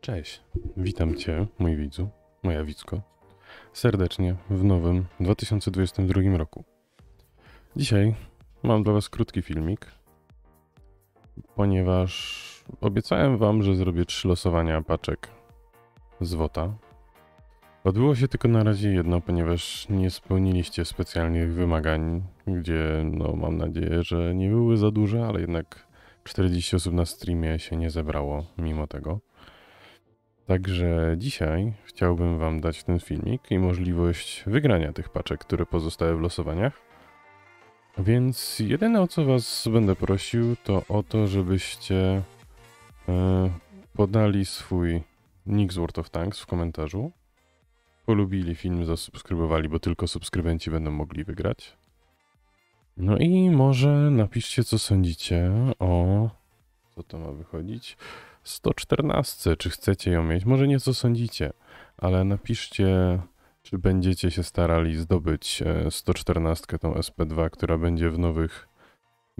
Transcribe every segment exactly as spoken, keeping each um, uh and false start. Cześć, witam Cię, mój widzu, moja widzko, serdecznie w nowym dwa tysiące dwudziestym drugim roku. Dzisiaj mam dla Was krótki filmik, ponieważ obiecałem Wam, że zrobię trzy losowania paczek z WOTA. Odbyło się tylko na razie jedno, ponieważ nie spełniliście specjalnych wymagań, gdzie no mam nadzieję, że nie były za duże, ale jednak czterdzieści osób na streamie się nie zebrało mimo tego. Także dzisiaj chciałbym Wam dać ten filmik i możliwość wygrania tych paczek, które pozostały w losowaniach. Więc jedyne, o co Was będę prosił, to o to, żebyście yy, podali swój nick z World of Tanks w komentarzu, polubili film, zasubskrybowali, bo tylko subskrybenci będą mogli wygrać. No i może napiszcie, co sądzicie o... co to ma wychodzić? sto czternaście, czy chcecie ją mieć? Może nie co sądzicie, ale napiszcie, czy będziecie się starali zdobyć sto czternastkę, tą S P dwa, która będzie w nowych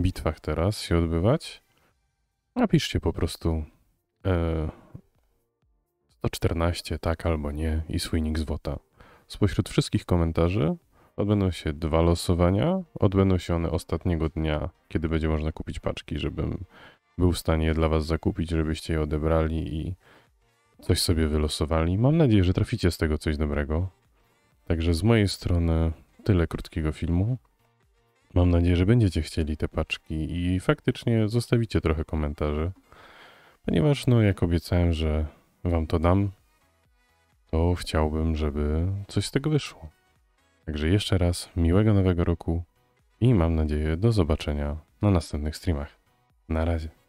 bitwach teraz się odbywać. Napiszcie po prostu e, sto czternaście, tak albo nie, i swój nick z WOTA. Spośród wszystkich komentarzy odbędą się dwa losowania. Odbędą się one ostatniego dnia, kiedy będzie można kupić paczki, żebym był w stanie je dla Was zakupić, żebyście je odebrali i coś sobie wylosowali. Mam nadzieję, że traficie z tego coś dobrego. Także z mojej strony tyle krótkiego filmu. Mam nadzieję, że będziecie chcieli te paczki i faktycznie zostawicie trochę komentarzy. Ponieważ no, jak obiecałem, że Wam to dam, to chciałbym, żeby coś z tego wyszło. Także jeszcze raz miłego nowego roku i mam nadzieję do zobaczenia na następnych streamach. Na razie.